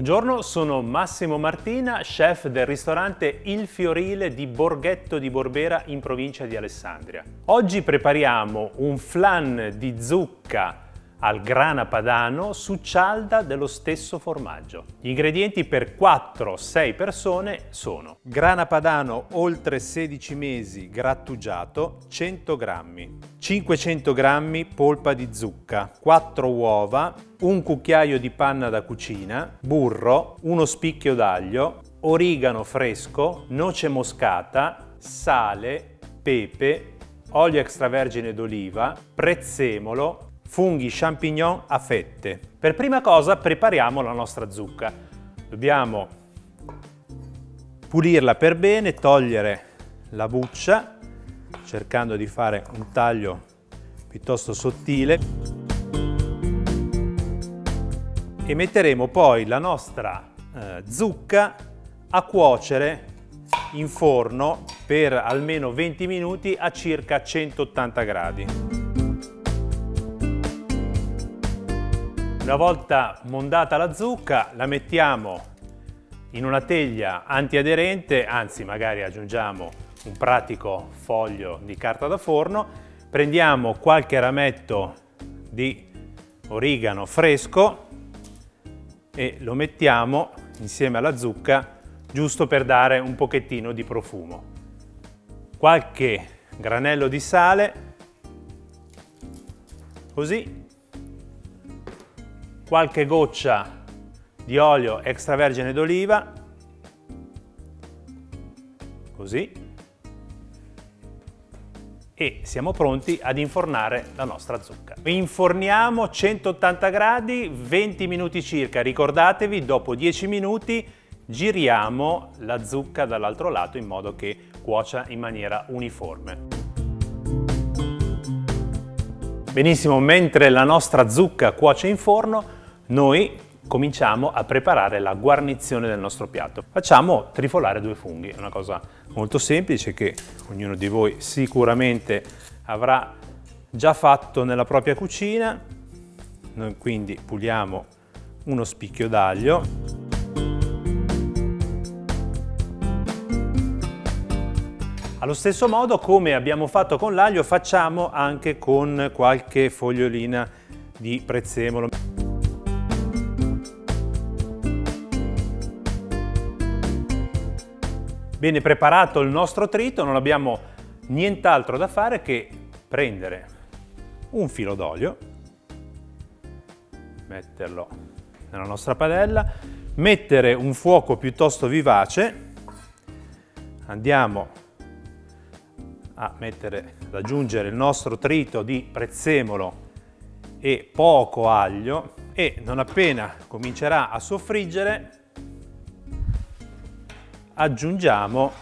Buongiorno, sono Massimo Martina, chef del ristorante Il Fiorile di Borghetto di Borbera in provincia di Alessandria. Oggi prepariamo un flan di zucca al grana padano su cialda dello stesso formaggio. Gli ingredienti per 4-6 persone sono grana padano oltre 16 mesi grattugiato 100 grammi, 500 grammi polpa di zucca, 4 uova, un cucchiaio di panna da cucina, burro, uno spicchio d'aglio, origano fresco, noce moscata, sale, pepe, olio extravergine d'oliva, prezzemolo, funghi champignon a fette. Per prima cosa prepariamo la nostra zucca. Dobbiamo pulirla per bene, togliere la buccia, cercando di fare un taglio piuttosto sottile. E metteremo poi la nostra zucca a cuocere in forno per almeno 20 minuti a circa 180 gradi. Una volta mondata la zucca la mettiamo in una teglia antiaderente, anzi magari aggiungiamo un pratico foglio di carta da forno, prendiamo qualche rametto di origano fresco e lo mettiamo insieme alla zucca giusto per dare un pochettino di profumo. Qualche granello di sale, così. Qualche goccia di olio extravergine d'oliva, così, e siamo pronti ad infornare la nostra zucca. Inforniamo 180 gradi, 20 minuti circa. Ricordatevi, dopo 10 minuti giriamo la zucca dall'altro lato in modo che cuocia in maniera uniforme. Benissimo, mentre la nostra zucca cuoce in forno, noi cominciamo a preparare la guarnizione del nostro piatto. Facciamo trifolare 2 funghi, è una cosa molto semplice che ognuno di voi sicuramente avrà già fatto nella propria cucina. Noi quindi puliamo uno spicchio d'aglio, allo stesso modo come abbiamo fatto con l'aglio facciamo anche con qualche fogliolina di prezzemolo. Bene, preparato il nostro trito, non abbiamo nient'altro da fare che prendere un filo d'olio, metterlo nella nostra padella, mettere un fuoco piuttosto vivace, andiamo a mettere, ad aggiungere il nostro trito di prezzemolo e poco aglio e non appena comincerà a soffriggere aggiungiamo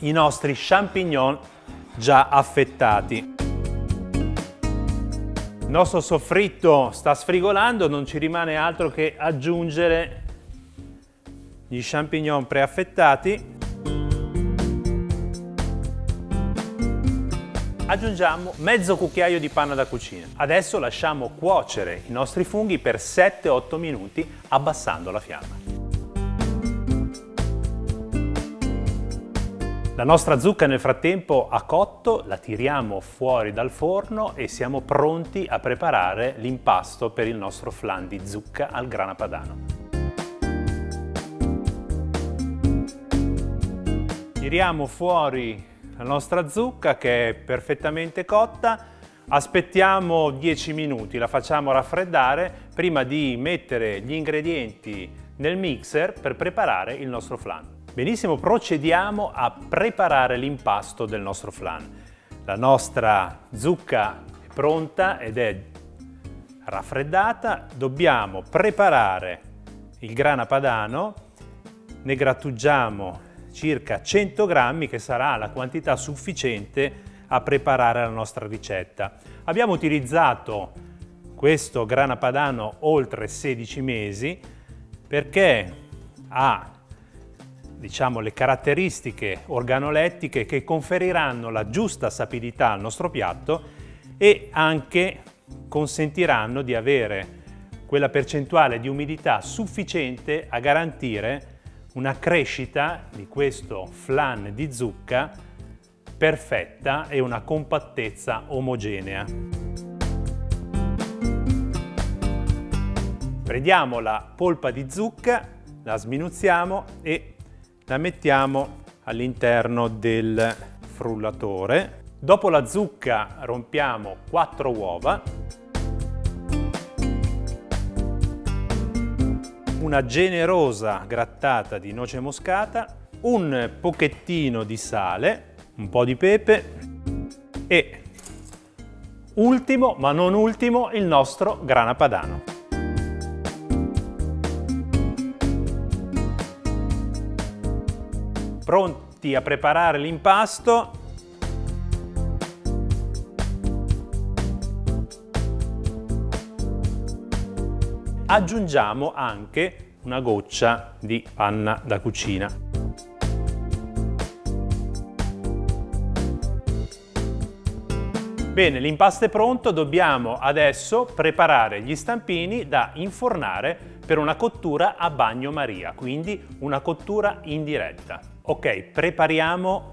i nostri champignon già affettati. Il nostro soffritto sta sfrigolando, non ci rimane altro che aggiungere gli champignon preaffettati. Aggiungiamo mezzo cucchiaio di panna da cucina. Adesso lasciamo cuocere i nostri funghi per 7-8 minuti abbassando la fiamma. La nostra zucca nel frattempo ha cotto, la tiriamo fuori dal forno e siamo pronti a preparare l'impasto per il nostro flan di zucca al grana padano. Tiriamo fuori la nostra zucca che è perfettamente cotta, aspettiamo 10 minuti, la facciamo raffreddare prima di mettere gli ingredienti nel mixer per preparare il nostro flan. Benissimo, procediamo a preparare l'impasto del nostro flan. La nostra zucca è pronta ed è raffreddata. Dobbiamo preparare il grana padano, ne grattugiamo circa 100 grammi che sarà la quantità sufficiente a preparare la nostra ricetta. Abbiamo utilizzato questo grana padano oltre 16 mesi perché ha diciamo le caratteristiche organolettiche che conferiranno la giusta sapidità al nostro piatto e anche consentiranno di avere quella percentuale di umidità sufficiente a garantire una crescita di questo flan di zucca perfetta e una compattezza omogenea. Prendiamo la polpa di zucca, la sminuzziamo e la mettiamo all'interno del frullatore. Dopo la zucca rompiamo 4 uova, una generosa grattata di noce moscata, un pochettino di sale, un po' di pepe e, ultimo ma non ultimo, il nostro grana padano. Pronti a preparare l'impasto. Aggiungiamo anche una goccia di panna da cucina. Bene, l'impasto è pronto, dobbiamo adesso preparare gli stampini da infornare per una cottura a bagnomaria, quindi una cottura indiretta. Ok, prepariamo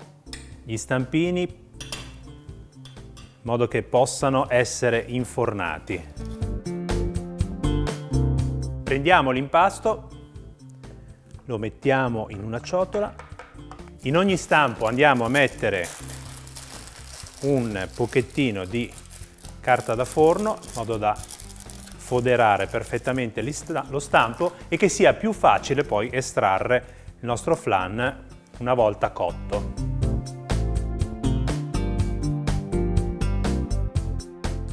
gli stampini in modo che possano essere infornati. Prendiamo l'impasto, lo mettiamo in una ciotola, in ogni stampo andiamo a mettere un pochettino di carta da forno in modo da foderare perfettamente lo stampo e che sia più facile poi estrarre il nostro flan una volta cotto.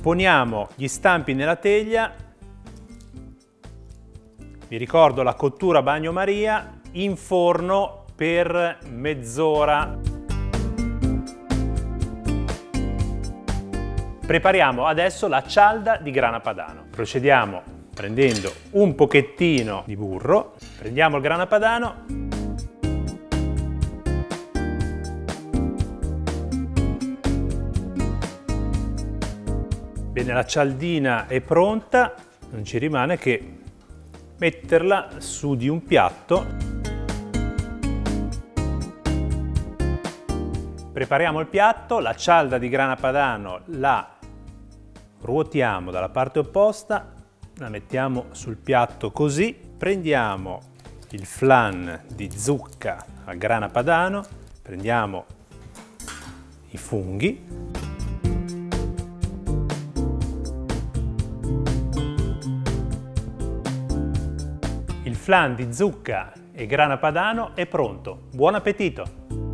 Poniamo gli stampi nella teglia. Vi ricordo la cottura bagnomaria, in forno per mezz'ora. Prepariamo adesso la cialda di grana padano. Procediamo prendendo un pochettino di burro, prendiamo il grana padano, bene, la cialdina è pronta, non ci rimane che metterla su di un piatto. Prepariamo il piatto, la cialda di grana padano la ruotiamo dalla parte opposta, la mettiamo sul piatto così, prendiamo il flan di zucca a grana padano, prendiamo i funghi, flan di zucca e grana padano è pronto. Buon appetito!